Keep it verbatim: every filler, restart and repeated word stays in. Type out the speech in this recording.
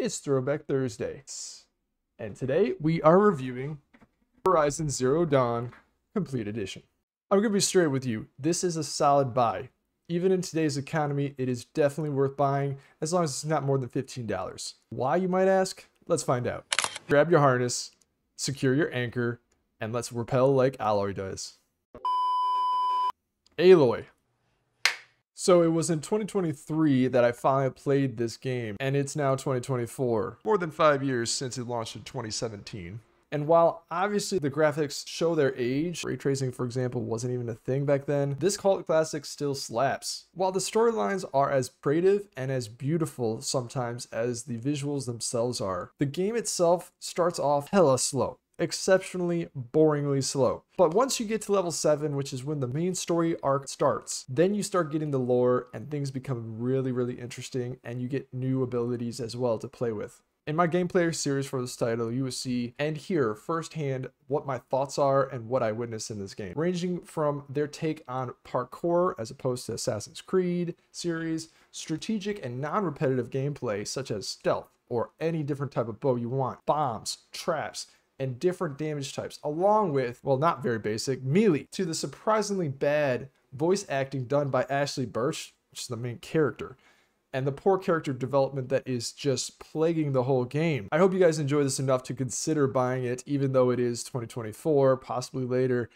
It's Throwback Thursdays, and today we are reviewing Horizon Zero Dawn Complete Edition. I'm going to be straight with you. This is a solid buy. Even in today's economy, it is definitely worth buying as long as it's not more than fifteen dollars. Why, you might ask? Let's find out. Grab your harness, secure your anchor, and let's rappel like Aloy does. Aloy. So it was in twenty twenty-three that I finally played this game, and it's now twenty twenty-four. More than five years since it launched in twenty seventeen. And while obviously the graphics show their age, ray tracing, for example, wasn't even a thing back then, this cult classic still slaps. While the storylines are as creative and as beautiful sometimes as the visuals themselves are, the game itself starts off hella slow. Exceptionally boringly slow. But once you get to level seven, which is when the main story arc starts, then you start getting the lore and things become really, really interesting, and you get new abilities as well to play with. In my gameplay series for this title, you will see and hear firsthand what my thoughts are and what I witnessed in this game, ranging from their take on parkour as opposed to Assassin's Creed series, strategic and non-repetitive gameplay such as stealth or any different type of bow you want, bombs, traps, and different damage types, along with, well, not very basic, melee, to the surprisingly bad voice acting done by Ashley Birch, which is the main character, and the poor character development that is just plaguing the whole game. I hope you guys enjoy this enough to consider buying it, even though it is twenty twenty-four, possibly later.